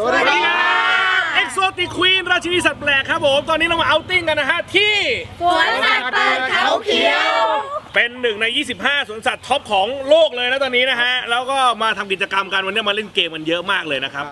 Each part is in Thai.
สวัสดีครับ Exotic Queen ราชินีสัตว์แปลกครับผมตอนนี้เรามาเอาติ้งกันนะฮะที่สวนสัตว์เปิดเขาเขียวเป็นหนึ่งใน25สวนสัตว์ท็อปของโลกเลยนะตอนนี้นะฮะแล้วก็มาทำกิจกรรมกันวันนี้มาเล่นเกมมันเยอะมากเลยนะครับ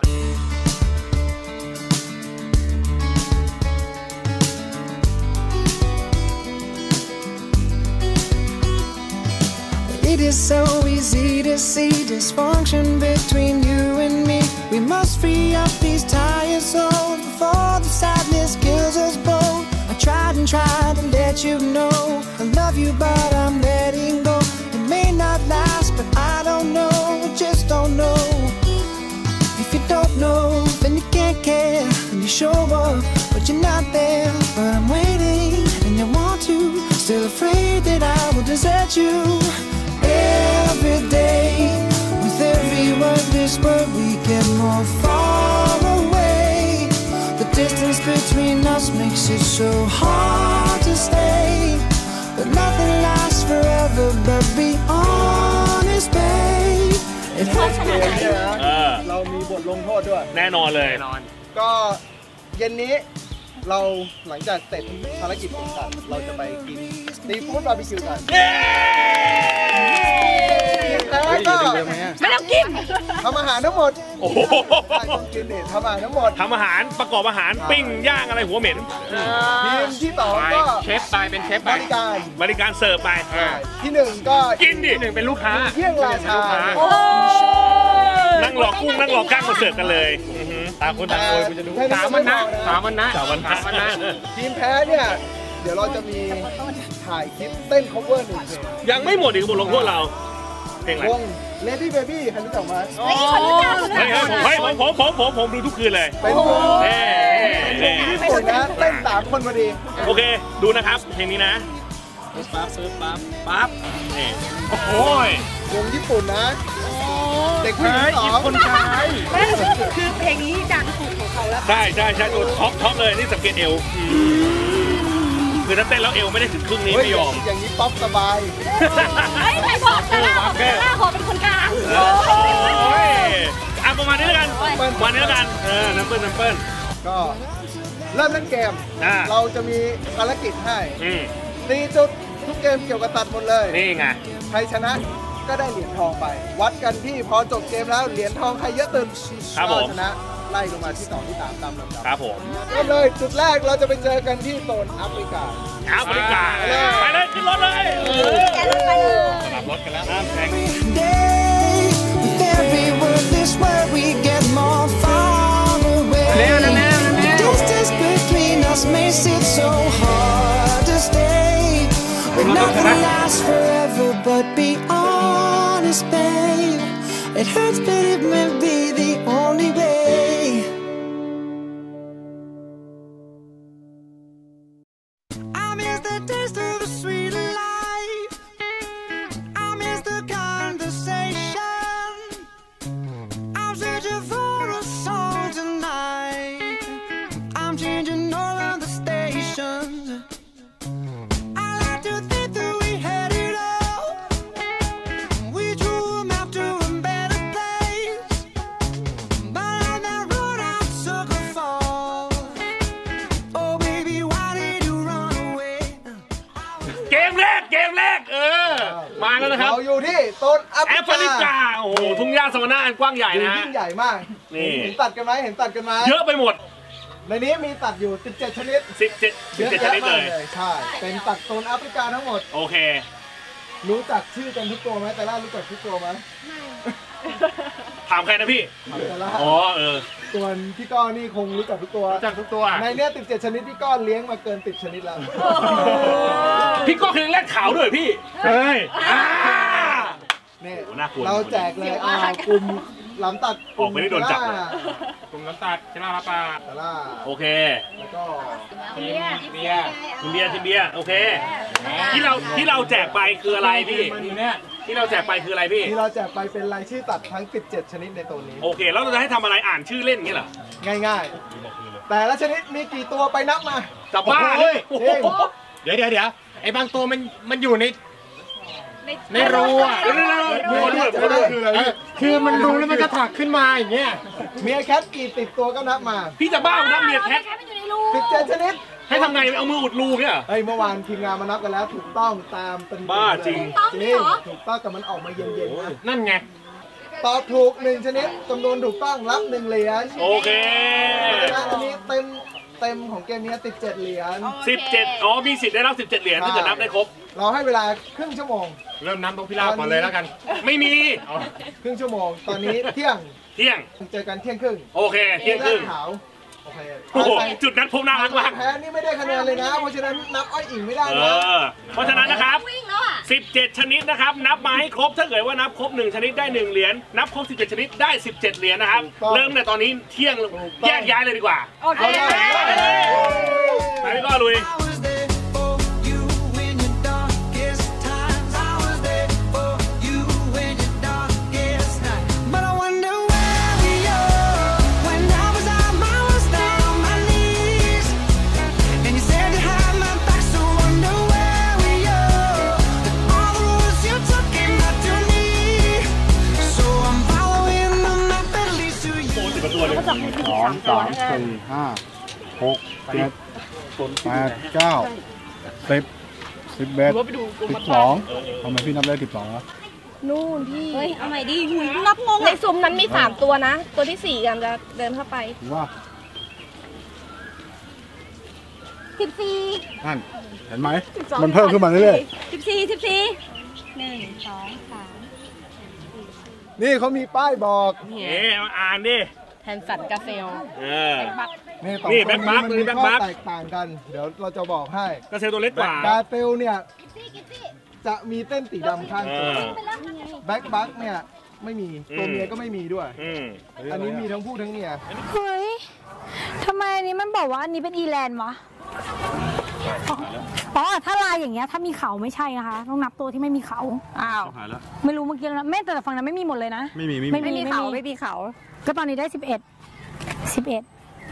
It is so easy to see dysfunction between you and me. We must free up these tired souls before the sadness kills us both. I tried and tried to let you know I love you, but I'm letting go. It may not last, but I don't know. I just don't know. If you don't know, then you can't care. When you show up, but you're not there. But I'm waiting, and you want to. Still afraid that I will desert you.Every day, with every wordless word, we get more far away. The distance between us makes it so hard to stay. But nothing lasts forever. But be honest, babe. It hurts me. เรามีบทลงโทษด้วยแน่นอนเลยก็เย็นนี้เราหลังจากเสร็จภารกิจต่างๆเราจะไปกินตีฟู้ดบาร์บีคิวกันแล้วก็ไม่ต้องกินทำอาหารทั้งหมดโอ้โหกินเด็ดทำอาหารทั้งหมดทำอาหารประกอบอาหารปิ้งย่างอะไรหัวเหม็นทีมที่ต่อก็เชฟไปเป็นเชฟบริการเสิร์ฟไปที่หนึ่งก็กินดิหนึ่งเป็นลูกค้าเที่ยงราชานั่งหลอกกุ้งนั่งหลอกกั้งมาเสิร์ฟกันเลยตามคนตามโอยคุณจะดูสามวันนะทีมแพ้เนี่ยเดี๋ยวเราจะมีถ่ายคลิปเต้น cover หนึ่งเพลงยังไม่หมดอีกบทลงโทษเราเพลงอะไรวง Lady Baby ฮันนี่จังมาผมดูทุกคืนเลยเป็นญี่ปุ่นนะเต้น3คนพอดีโอเคดูนะครับเพลงนี้นะปั๊บนี่โอ้ยวงญี่ปุ่นนะเด็กผู้หญิงสองคนชายคือเพลงนี้ดังสุดของเขาแล้วใช่ดูท็อปเลยนี่สังเกตเอวคือถ้าเต้นแล้วเอวไม่ได้ถึงครึ่งนี้ไม่ยอมอย่างนี้ป๊อปสบายไม่บอกแต่ละขอเป็นคนกลางเอาประมาณนี้แล้วกันน้ำเปิ้ลก็เริ่มเล่นเกมเราจะมีภารกิจให้ตีจุดทุกเกมเกี่ยวกับตัดหมดเลยนี่ไงใครชนะก็ได้เหรียญทองไปวัดกันที่พอจบเกมแล้วเหรียญทองใครเยอะตื่นก็ชนะไล่ลงมาที่2ที่3ตามลำดับครับผมก็เลยจุดแรกเราจะไปเจอกันที่โซนแอฟริกาไปเลยขึ้นรถเลยสลับรถกันแล้วนะแข่งIt hurts, but it may be the only way. I miss the taste of a sweet life. I miss the conversation. I'm searching for a song tonight. I'm changing all of the stations. I like to think that we had it all. We drew a map to aเราอยู่ที่ต้นแอฟริกาโอ้โหทุ่งหญ้าสวรรค์อันกว้างใหญ่นะยิ่งใหญ่มากนี่เห็นตัดกันไหมเยอะไปหมดในนี้มีตัดอยู่17ชนิด17ชนิดเลยใช่เป็นตัดต้นแอฟริกาทั้งหมดโอเครู้จักชื่อกันทุกตัวไหมแต่ละรู้จักทุกตัวไหมถามใครนะพี่อ๋อส่วนพี่ก้อนนี่คงรู้จักทุกตัวในเนี้ย17ชนิดพี่ก้อนเลี้ยงมาเกิน10ชนิดแล้วพี่ก้อนเลี้ยงแรดขาวด้วยพี่เฮ้ยเนี่ยเราแจกเลยกลุ่มหลังตัดออกไม่ได้โดนจับกลุ่มหลังตัดชนะลาปาโอเคแล้วก็ทีเบียร์โอเคที่เราแจกไปคืออะไรพี่ที่เราแจกไปเป็นรายชื่อตัดทั้ง17ชนิดในตัวนี้โอเคแล้วเราจะให้ทำอะไรอ่านชื่อเล่นงี้เหรอง่ายๆแต่ละชนิดมีกี่ตัวไปนับมาจับมาเลยเดี๋ยวไอ้บางตัวมันอยู่ใน ไม่รู้อ่ะคือมันรู้แล้วมันกระถักขึ้นมาอย่างเงี้ยเมียแคทกี่ติดตัวก็นับมาพี่จะบ้านับเมียแคท17ชนิดให้ทำไงเอามืออุดรูเนี่ยเฮ้ยเมื่อวานทีมงานมานับกันแล้วถูกต้องตามเป็นบ้าจริงถูกต้องแต่มันออกมาเย็นๆนั่นไงตอบถูก1ชนิดจำนวนถูกต้องรับ1เหรียญโอเคอันนี้เต็มของเกมนี้17เหรียญ17อ๋อมีสิทธิ์ได้รับ17เหรียญถ้าเกิดนับได้ครบเราให้เวลาครึ่งชั่วโมงเริ่มนับตรงพี่ลาบก่อนเลยแล้วกันไม่มีครึ่งชั่วโมงตอนนี้เที่ยงเจอกันเที่ยงครึ่งโอเคเที่ยงครึ่งขาวโอเคจุดนัดพบหน้ารักมากแพ้นี่ไม่ได้คะแนนเลยนะเพราะฉะนั้นนับอ้อยอิ่งไม่ได้นะเพราะฉะนั้นนะครับ17ชนิดนะครับนับมาให้ครบถ้าเกิดว่านับครบ1ชนิดได้1เหรียญนับครบ17ชนิดได้17เหรียญนะครับเริ่มในตอนนี้เที่ยงแยกย้ายเลยดีกว่าโอเคไปพี่ก้อลุย2, 3, 4, 5, 6, 7, 8, 9, 10, 11, 12ทำไมพี่นับได้12นะนู่นพี่เฮ้ยเอาใหม่ดินับงงในซุมนั้นมี3ตัวนะตัวที่4กันจะเดินเข้าไปว่า14นั่นเห็นไหมมันเพิ่มขึ้นมาเรื่อยๆ14 1, 2, 3นี่เขามีป้ายบอกเฮ้ยอ่านดิแทนสัตว์กาเซลนี่แบ็คบัคนี่แบ็คบัคแตกต่างกันเดี๋ยวเราจะบอกให้กาเซลตัวเล็กกว่ากาเซลเนี่ยจะมีเต้นสีดำข้างตัวแบ็คบัคเนี่ยไม่มีตัวเมียก็ไม่มีด้วยอันนี้มีทั้งผู้ทั้งเมียเฮ้ยทำไมอันนี้มันบอกว่าอันนี้เป็นอีแลนด์วะอ๋อถ้าลายอย่างเงี้ยถ้ามีเขาไม่ใช่นะคะต้องนับตัวที่ไม่มีเขาอ้าวไม่รู้เมื่อกี้แล้วแม่แต่ฝั่งนั้นไม่มีหมดเลยนะไม่มีเขาก็ตอนนี้ได้11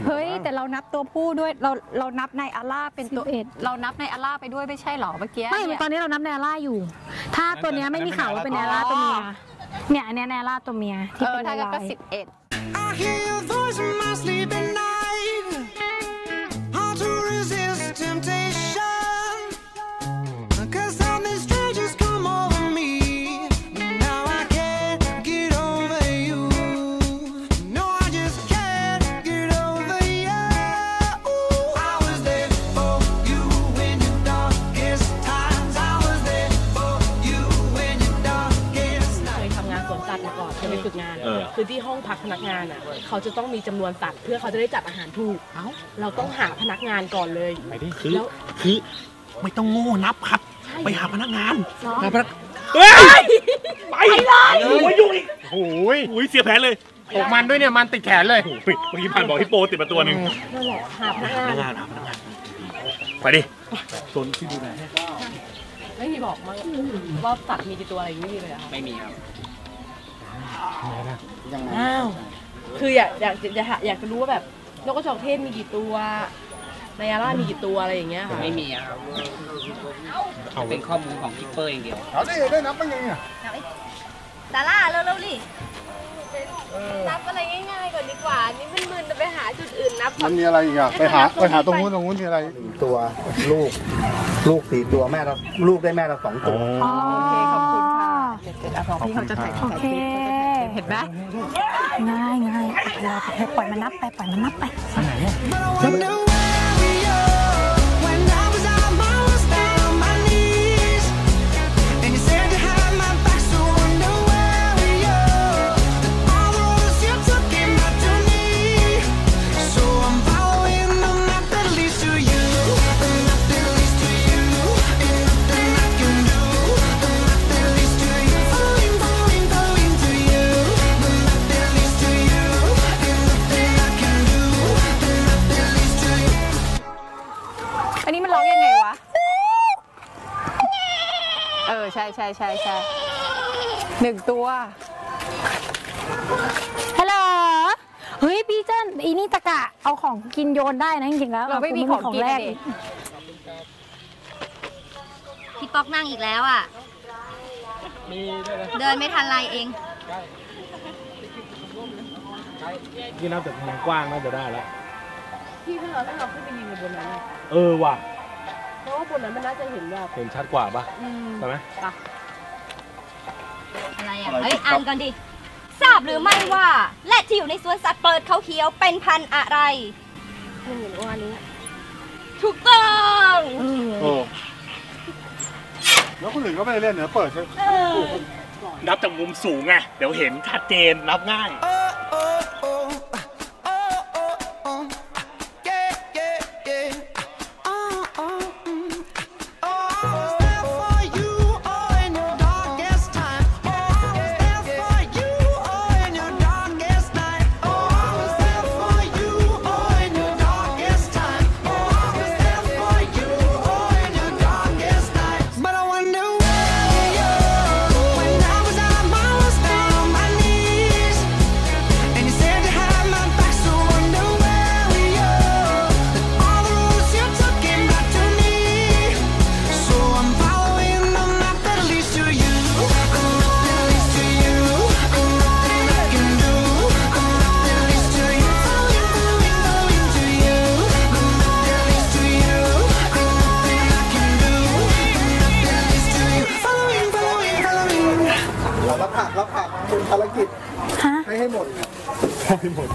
เฮ้ยแต่เรานับตัวผู้ด้วยเรานับในอาร่าเป็นตัวเรานับในอาร่าไปด้วยไม่ใช่หรอเมื่อกี้ไม่ตอนนี้เรานับในอาร่าอยู่ถ้าตัวเนี้ยไม่มีเขาเป็นในอาร่าตัวเมียเนี่ยอันนี้ในอาร่าตัวเมียที่เป็นลายก็11คือที่ห้องพักพนักงานอ่ะเขาจะต้องมีจำนวนสัตว์เพื่อเขาจะได้จัดอาหารถูกเราต้องหาพนักงานก่อนเลยแล้วคือไม่ต้องโง่นับครับไปหาพนักงานไปเลยโอ้ยยุ่งอีกโอ้ยเสียแผนเลยออกมันด้วยเนี่ยมันติดแขนเลยเมื่อกี้ผ่านบอกฮิปโปติดมาตัวหนึ่งหาพนักงานไปดิส่วนที่ดูแลไม่มีบอกมั้งว่าสัตว์มีกี่ตัวอะไรไม่มีเลยครับไม่มีครับอ้าวคืออยากจะรู้ว่าแบบนกกระจอกเทศมีกี่ตัวไนอาร่ามีกี่ตัวอะไรอย่างเงี้ยค่ะไม่มีครับเป็นข้อมูลของคิปเปอร์เองเดียวเขาได้นับเป็นยังไงซาร่าเร็วๆดินับอะไรง่ายๆก่อนดีกว่านี่มึนๆจะไปหาจุดอื่นนับมันมีอะไรอีกอ่ะไปหาตรงนู้นมีอะไรตัวลูก4 ตัวแม่เราลูกได้แม่เรา2 ตัวโอเคขอบคุณค่ะพี่เขาจะใส่ของเห็นไหมง่ายเราปล่อยมันนับไปอันไหนเนี่ยใช่1 ตัวฮัลโหลเฮ้ยพี่เจ้นอีนี่ตะกะเอาของกินโยนได้นะจริงๆแล้วเราไม่มีของกินแรกพี่ป๊อกนั่งอีกแล้วอ่ะ เดินไม่ทันไรเองที่น้ำตึกมันกว้างน่าจะได้แล้วพี่ถ้าเราขึ้นไปยืนบนนั้นเออว่ะเพราะว่าบนนั้นมันน่าจะเห็นแบบเห็นชัดกว่าป่ะใช่ไหมป่ะอะไรอ่ะเฮ้ยอ่านกันดิทราบหรือไม่ว่าและที่อยู่ในสวนสัตว์เปิดเขาเขียวเป็นพันธุ์อะไรหนึ่งอันนี้ถูกต้องแล้วคนอื่นก็ไม่ได้เล่นเนอะเปิดใช่นับจากมุมสูงไงเดี๋ยวเห็นชัดเจนนับง่าย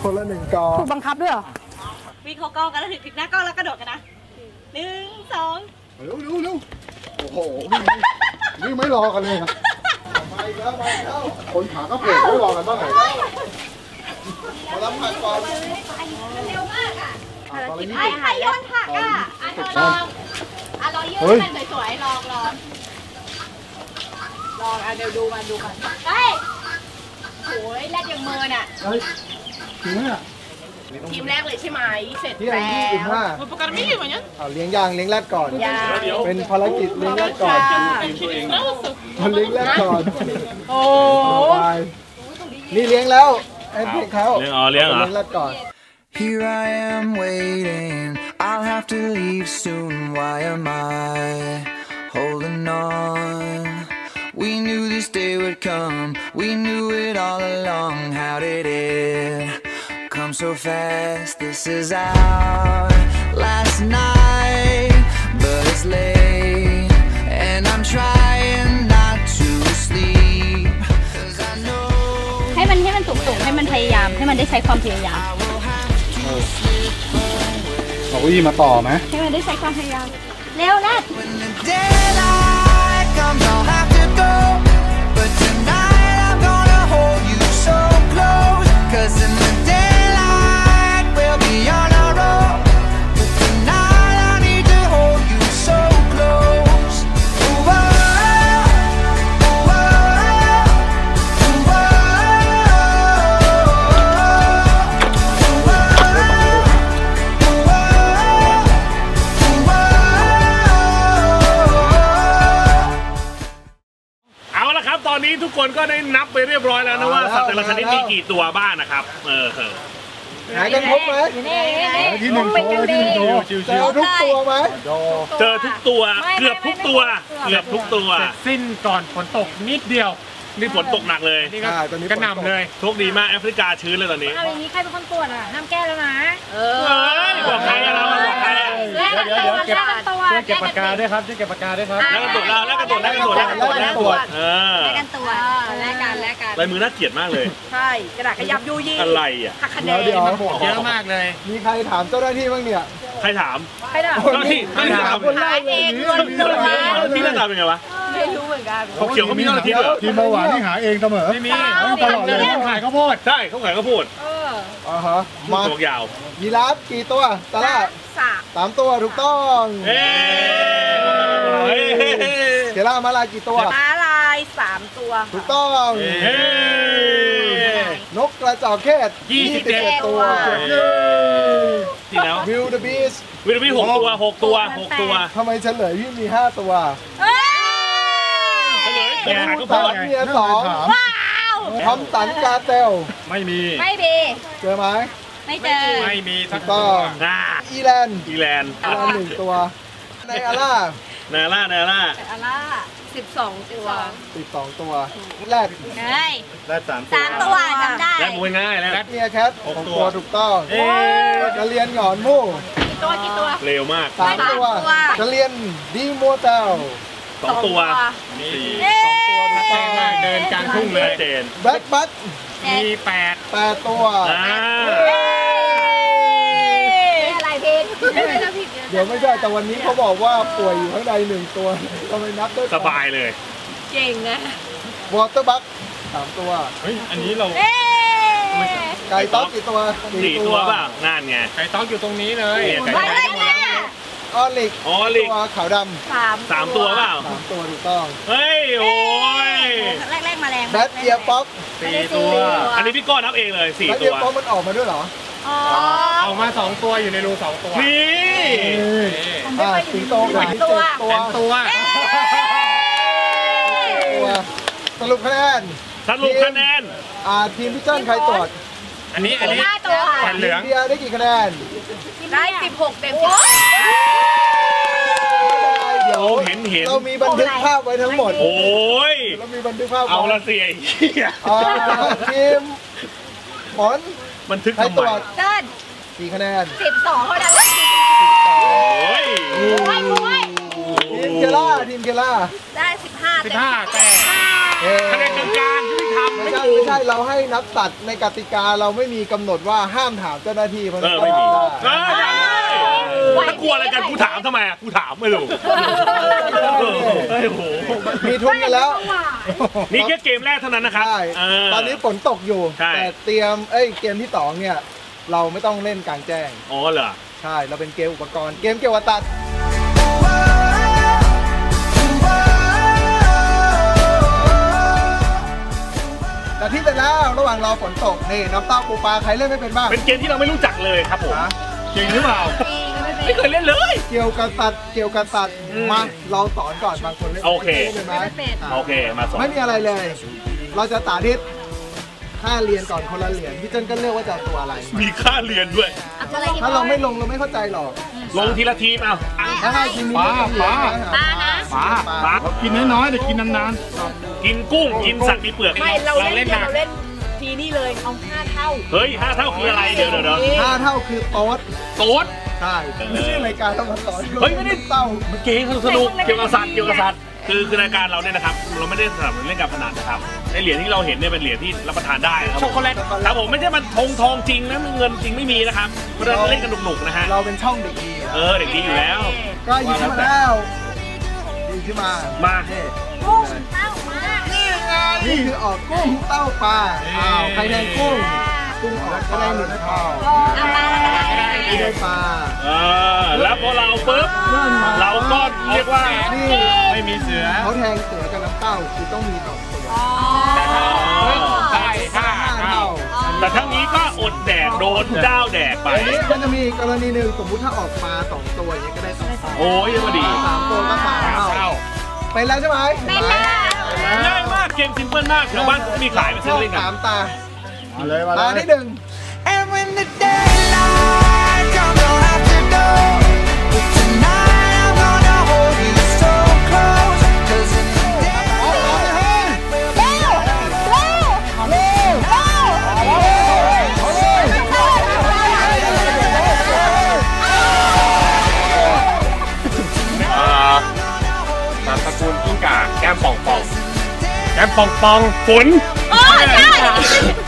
คนละหนึ่งกองถูกบังคับด้วยเหรอมีโคกองกันแล้วถึงหน้ากองแล้วกระโดดกันนะหนึ่งสองเร็วเร็วโอ้โหนี่ไม่รอกันเลยครับไปแล้วไปแล้วคนขาก็เปลี่ยนไม่รอกันบ้างไหมมารับผักก่อนเร็วมากอ่ะใครโยนผักอ่ะลองลองยืนสวยๆลองอ่ะเดี๋ยวดูมันเฮ้ยโอ้ยแรกยังเมินอ่ะทีมแรกเลยใช่ไหมเสร็จแล้วเลี้ยงยางเลี้ยงแรกก่อนเป็นภารกิจเลี้ยงแรกก่อนคนเลี้ยงแรกก่อนโอ้ยนี่เลี้ยงแล้วไอ้พี่เขาเลี้ยงแรกก่อน Here I am waiting I'll have to leave soon Why am I holding on We knew this day would come We knew it all along How did itCome so fast, this is our last night, but it's late, and I'm trying not to sleep, ให้มันสูงๆให้มันพยายามให้มันได้ใช้ความพยายามเอาเก้าอี้มาต่อไหมให้มันได้ใช้ความพยายามเร็วนะตอนนี้ทุกคนก็ได้นับไปเรียบร้อยแล้วนะว่าสัตว์แต่ละชนิดมีกี่ตัวบ้างนะครับหายกันครบไหมที่หนึ่งตัวเจอทุกตัวไหมเจอทุกตัวเกือบทุกตัวสิ้นก่อนฝนตกนิดเดียวนี่ฝนตกหนักเลยก็หนำเลยโชคดีมากแอฟริกาชื้นเลยตอนนี้เอาอย่างนี้ใครเป็นคนตรวจอ่ะน้ำแก้แล้วนะบอกใครเราบอกใครเดี๋ยวเก็บปากกาด้วยครับเก็บปากกาด้วยครับแลกกันตรวจลายมือน่าเกลียดมากเลยใช่กระดาษขยับยูยี่อะไรอ่ะคะแนนเยอะมากเลยมีใครถามเจ้าหน้าที่บ้างเนี่ยใครถามเจ้าหน้าที่ถามคนแรกเองที่หน้าตาเป็นไงวะไม่รู้เหมือนกันเขาเขียวเขามีเจ้าหน้าที่เหรอทีมเบาหวานที่หาเองเสมอไม่มีตลอดเลยเขาขายข้าวโพดใช่เขาขายข้าวโพดอ๋อฮะมาตัวยาวยีราฟกี่ตัวตาล่า3ตัวถูกต้องเดี๋ยวเรามาลายกี่ตัวมาลาย3ตัวถูกต้องนกกระจอกเทศ27ตัวที่แล้ววิวเดอะบีส6ตัวทำไมเฉลยพี่มี5ตัวเฉลยแกหาก็พอมี2ทำตันกาเตลไม่มีเจอไหมไม่มีถูกต้องอีแลนด์1ตัวในอาล่า นาล่า12 ตัว12 ตัวแรกได้3 ตัวจำได้แรกมวยง่ายแรกเมียแคท6 ตัวถูกต้องกระเรียนหงอนมู่กี่ตัวเร็วมาก3 ตัวกระเรียนดีโมเตา2 ตัว2 ตัวถูกต้องเดินกลางทุ่งเลยเจนแบล็คบัคมี8 ตัวเดี๋ยวไม่ใช่แต่วันนี้เขาบอกว่าป่วยอยู่ข้างใน1 ตัวก็ไม่นับด้วยสบายเลยเก่งนะวอเตอร์บัค3 ตัวเฮ้ยอันนี้เราไก่ต๊อกกี่ตัว4 ตัวเปล่านั่นไงไก่ต๊อกอยู่ตรงนี้เลยออลิกตัวขาวดำ3 ตัวเปล่า3 ตัวถูกต้องเฮ้ยโอ้ยแรกมาแรงแบทเทียป๊อก4 ตัวอันนี้พี่ก้อนนับเองเลย4 ตัวป๊อกมันออกมาด้วยเหรอออกมา2 ตัวอยู่ในรู2 ตัวนี่4 ตัวสรุปคะแนนทีมพี่เจ้าใครตรวจอันนี้ฝันเหลืองได้กี่คะแนนได้16 เต็ม 10เราเห็นเรามีบันทึกภาพไว้ทั้งหมดโอ้ยเรามีบันทึกภาพเอาละเสียทีมบอลบันทึกทำไมเดินกี่คะแนน12เท่านั้นทีมเกล่าได้15 แต่คะแนนกลางๆที่ทำไม่ใช่เราให้นับตัดในกติกาเราไม่มีกำหนดว่าห้ามถามเจ้าหน้าที่เพราะนั้นไม่มีกลัวอะไรกันกูถามทำไมกูถามไม่รู้มีทุนกันแล้วนี่แค่เกมแรกเท่านั้นนะครับตอนนี้ฝนตกอยู่แต่เตรียมเกมที่2เนี่ยเราไม่ต้องเล่นกลางแจ้งอ๋อเหรอใช่เราเป็นเกมอุปกรณ์เกมเกี่ยวกับตัดแต่ที่แต่แล้วระหว่างรอฝนตกนี่น้ำเต้าปูปลาใครเล่นไม่เป็นบ้างเป็นเกมที่เราไม่รู้จักเลยครับผมจริงหรือเปล่าไม่เคยเล่นเลยเกี่ยวกับตัดมาเราสอนก่อนบางคนเล่นโอเคมาสอนไม่มีอะไรเลยเราจะสาธิตค่าเรียนก่อนคนละเหรียญพี่เจิ้นก็เลือกว่าจะตัวอะไรมีค่าเรียนด้วยถ้าเราไม่ลงเราไม่เข้าใจหรอกลงทีละทีมเอาถ้าให้กินนี้ปลากินน้อยๆแต่กินนานๆกินกุ้งกินสัตว์มีเปลือกไม่เราเล่นทีนี่เลยเอา5 เท่าเฮ้ย5 เท่าคืออะไรเดี๋ยว5 เท่าคือโต๊ดใช่ไม่ใช่รายการต้องมาสอนเฮ้ยไม่ได้เต่าเก๋สนุกเกี่ยวกับสัตว์คือรายการเราเนี่ยนะครับเราไม่ได้สนับสนุนเล่นการพนันนะครับในเหรียญที่เราเห็นเนี่ยเป็นเหรียญที่รับประทานได้ช็อกโกแลตครับผมไม่ใช่มันทองจริงนะมันเงินจริงไม่มีนะครับเราเล่นกันหนุกๆนะฮะเราเป็นช่องเด็กดีเด็กดีอยู่แล้วก็ยิงขึ้นมาแล้วยิงขึ้นมากุ้งเต้ามานี่คือออกกุ้งเต้าปลาใครแทงกุ้งออกก็ได้หนึ่งเท่าได้ปลาแล้วพอเราปึ๊บเราก็เรียกว่าไม่มีเสือเขาแทงเสือกับน้ำเต้าคือต้องมี2 ตัวได้ 5 เท่าแต่ทั้งนี้ก็อดแดกโดนเจ้าแดกไปมันจะมีกรณีหนึ่งสมมุติถ้าออกมา2 ตัวอย่างนี้ก็ได้2 เท่าโอ้ยพอดี3 ตัวก็3 เท่าเป็นแล้วใช่ไหมเป็นแล้วง่ายมากเกมซิมเปิ้ลมากแถวบ้านมีขายเป็นเส้นเลยนะ3 ตาตาที่1แก้มป่องฝน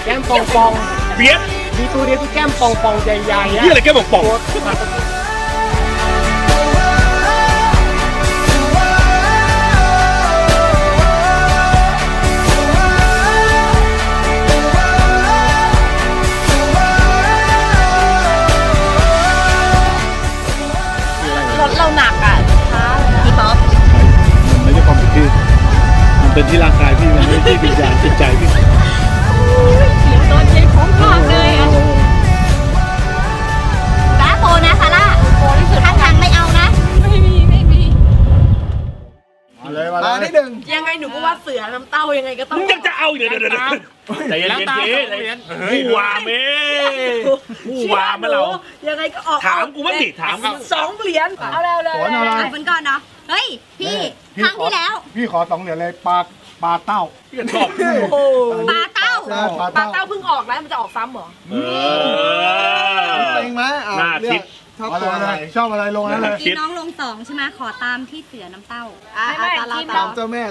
แก้มป่องเบียดมีตัวเดียวที่แก้มป่องใหญ่ๆนี่อะไรแก้มป่องรถเราหนักอ่ะพี่ป๊อปไม่ใช่ความผิดพี่เป็นที่ร่างกายพี่มันไม่ใช่วิญญาณจิตใจพี่เสียงตอนใจของพ่อเลยอ่ะป้าโตนะซาร่าโตที่สุดข้างทางไม่เอานะไม่มีมาเลยตาที่1ยังไงหนูก็ว่าเสือ น้ำเต้ายังไงก็ต้องมึงยังจะเอาเดี๋ยวใจเย็นๆดิกูว่าเมกูว่ามาเรายังไงก็ออกถามกูว่าดิถาม2 เหรียญเอาแล้วเลยเอาเป็นก่อนเนาะเฮ้ยพี่ครั้งที่แล้วพี่ขอ2 เหรียญเลยปลาเต้าพี่ชอบปลาเต้าเพิ่งออกแล้วมันจะออกซ้ำหรอเองไหมน่าคิดชอบอะไรลงนั่นเลยพี่น้องลง2ใช่ไหมขอตามที่เสือน้ำเต้าตามเจ้าแม่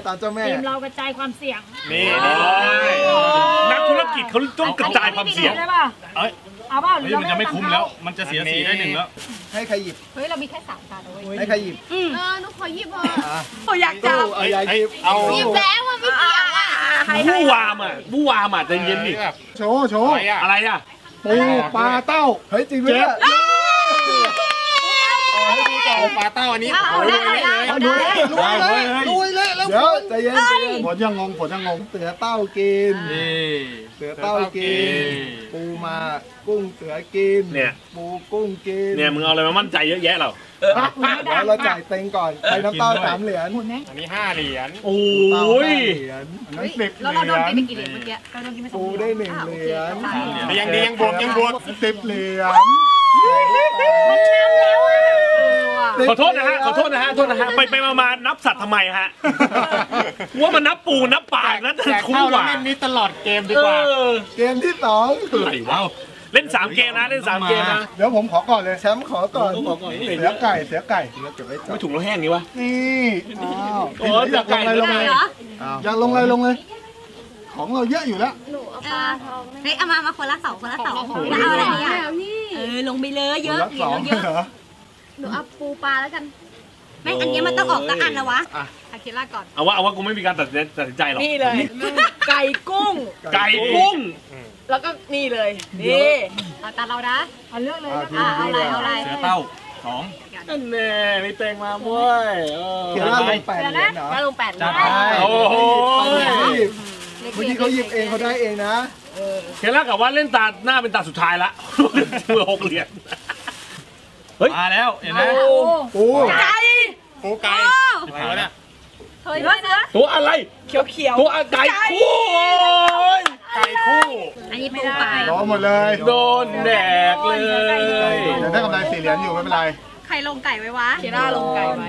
ทีมเรากระจายความเสี่ยงนี่นักธุรกิจเขาต้องกระจายความเสี่ยงได้ป่ะเอาป่ะหรือมันจะไม่คุ้มแล้วมันจะเสียสีได้1แล้วให้ใครหยิบเฮ้ยเรามีแค่3 ตาเลยให้ใครหยิบนุ๊กขอหยิบเหรอขออยากจับเอาหยิบแล้วว่าไม่เกี่ยวอ่ะบูวามอ่ะใจเย็นดิโชว์อะไรอ่ะปูปลาเต้าเฮ้ยจริงไหมปลาเต้าอันนี้รวยเลยแล้วเดี๋ยวใจเย็นผลยังงงเสือเต้ากินปูมากุ้งเสือกินเนี่ยปูกุ้งกินเนี่ยมึงเอาอะไรมามั่นใจเยอะแยะเราแล้วเราจ่ายเต็งก่อนไปน้ำเต้า3 เหรียญอันนี้5 เหรียญโอ้ยแล้วเราโดนกินไปกี่เหรียญเมื่อกี้เราโดนกินไป2 เหรียญปูได้1 เหรียญยังดียังบวก10 เหรียญมันน้ำแล้วอ่ะขอโทษนะฮะไปมานับสัตว์ทำไมฮะว่ามันนับปูนับปลานั้นจะคุ้มกว่าเล่นนี้ตลอดเกมดีกว่าเกมที่2อะไรวะเล่น3 เกมนะเล่น 3 เกมนะเดี๋ยวผมขอก่อนเลยแชมป์ขอก่อนเสือไก่ไม่ถุงแล้วแห้งนี้วะนี่โอ้ยอยากลงเลยลงเลยของเราเยอะอยู่แล้วเฮ้ยเอามาคนละ 2เอาอะไรเนี่ยลงไปเลยเยอะหนูเอาปูปลาแล้วกันแม่อันนี้มันต้องออกตะอันแล้ววะอาคิล่าก่อนเอาว่ากูไม่มีการตัดสินใจหรอกนี่เลยไก่กุ้งแล้วก็นี่เลยนี่เอาตาเรานะเอาเลือกเลยเอาอะไรเสือเต้า2นั่นแน่ไม่แต่งมาบ้วยเสือเต้าลง8 เหรียญเหรอลง8ได้โอ้โหเมื่อกี้เขาหยิบเองเขาได้เองนะเคล่ากับว่าเล่นตาหน้าเป็นตาสุดท้ายละเมื่อ6 เหรียญมาแล้วเห็นไหมปูไก่ตัวอะไรเขียวๆตัวไก่คู่อันนี้ปูไก่ล้อหมดเลยโดนแดกเลยได้กำไร4 เหรียญอยู่ไม่เป็นไรใครลงไก่ไว้วะเขียนหน้าลงไก่ไว้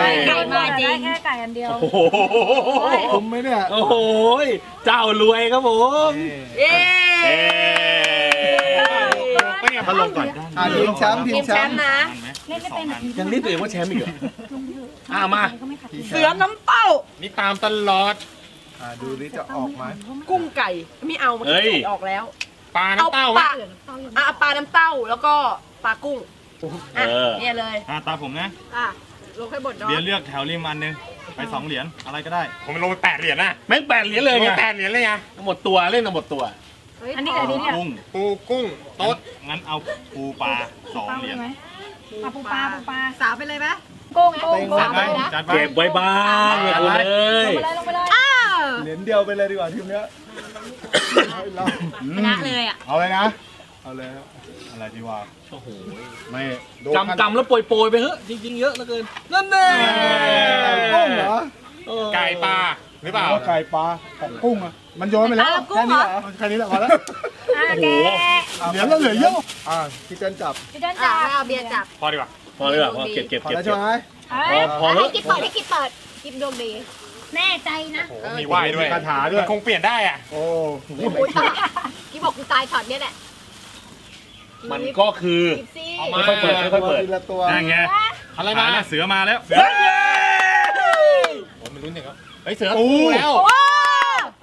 ไก่มาจริงแค่ไก่อันเดียวผมไม่เนี่ยโอ้โหเจ้ารวยครับผมถ้าลงก่อนทีมแชมป์นะเล่นไม่เป็นยังนี่ตัวเองว่าแชมป์อีกเหรอมาเสือน้ำเต้านี่ตามตลอดดูนี่จะออกไหมกุ้งไก่ไม่เอามันออกแล้วปลาน้ำเต้าปลาน้ำเต้าแล้วก็ปลากุ้งเนี่ยเลยตาผมนะลงให้บดเดี๋ยวเลือกแถวริมอันนึงไป2 เหรียญอะไรก็ได้ผมลงไป8 เหรียญนะแม่ง8 เหรียญเลยไง8 เหรียญเลยไงหมดตัวเล่นหมดตัวอันนี้กุ้งโต๊ดงั้นเอาปูปลา2 เหรียญปูปลาสาวไปเลยไหมกุ้งเก็บไว้บ้างเลยเหรียญเดียวไปเลยดีกว่าทีมนี้ชนะเลยอ่ะเอาเลยนะอะไรดีวะโอ้โหไม่กำแล้วโปรยๆไปเฮ้ยจริงๆเยอะเหลือเกินนั่นแน่กุ้งเหรอไก่ปลาหรือเปล่าไก่ปลาของกุ้งอ่ะมันโยนไปแล้วแค่นี้แหละพอแล้วโอ้โหเหรียญแล้วเหลือเยอะพี่เจนจับเอาเบียร์จับพอดีกว่าพอเก็บพอแล้วใช่ไหมให้กิ๊บเปิดกิ๊บดวงดีแน่ใจนะมีไหว้ด้วยคาถาด้วยคงเปลี่ยนได้อ่ะโอ้กิ๊บบอกกูตายช็อตเนี้ยแหละมันก็คือค่อยเปิดนั่นไงอะไรมาเสือมาแล้วผมไม่รู้เนี่ยครับไอเสือปูแล้ว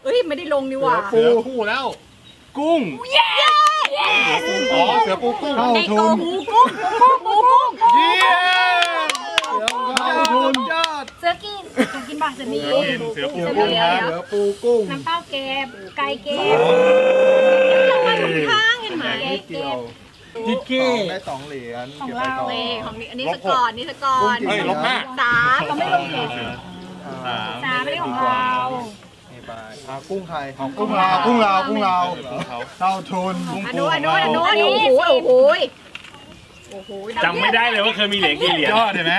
เฮ้ยไม่ได้ลงนี่หว่าเสือคู่แล้วกุ้งอ๋อเสือปูกุ้งในกองปูกุ้งเยี่ยมเข้าทุนยอดเสือกินบ้างเสือมีเสือปูกุ้งน้ำเต้าเก็บไก่เก็บเรามาถูกทางเห็นไหมเก็บติ๊กเก้ได้2 เหรียญของเราของอันนี้สกอร์เฮ้ยลบ5สาก็ไม่ลงเหรียญสาไม่ได้ของเรากุ้งไทยของกุ้งเราเท่าทุนโอ้โห จำไม่ได้เลยว่าเคยมีเหรียญกี่เหรียญยอดเห็นไหม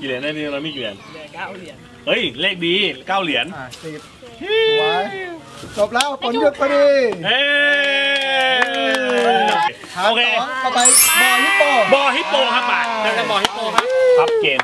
กี่เหรียญได้นี่เรามีกี่เหรียญ9 เหรียญเฮ้ยเลขดี9 เหรียญจบแล้วผลหยุดพอดีโอเคต่อไปบอฮิปโปครับป่ะจะบอฮิปโปครับครับเกม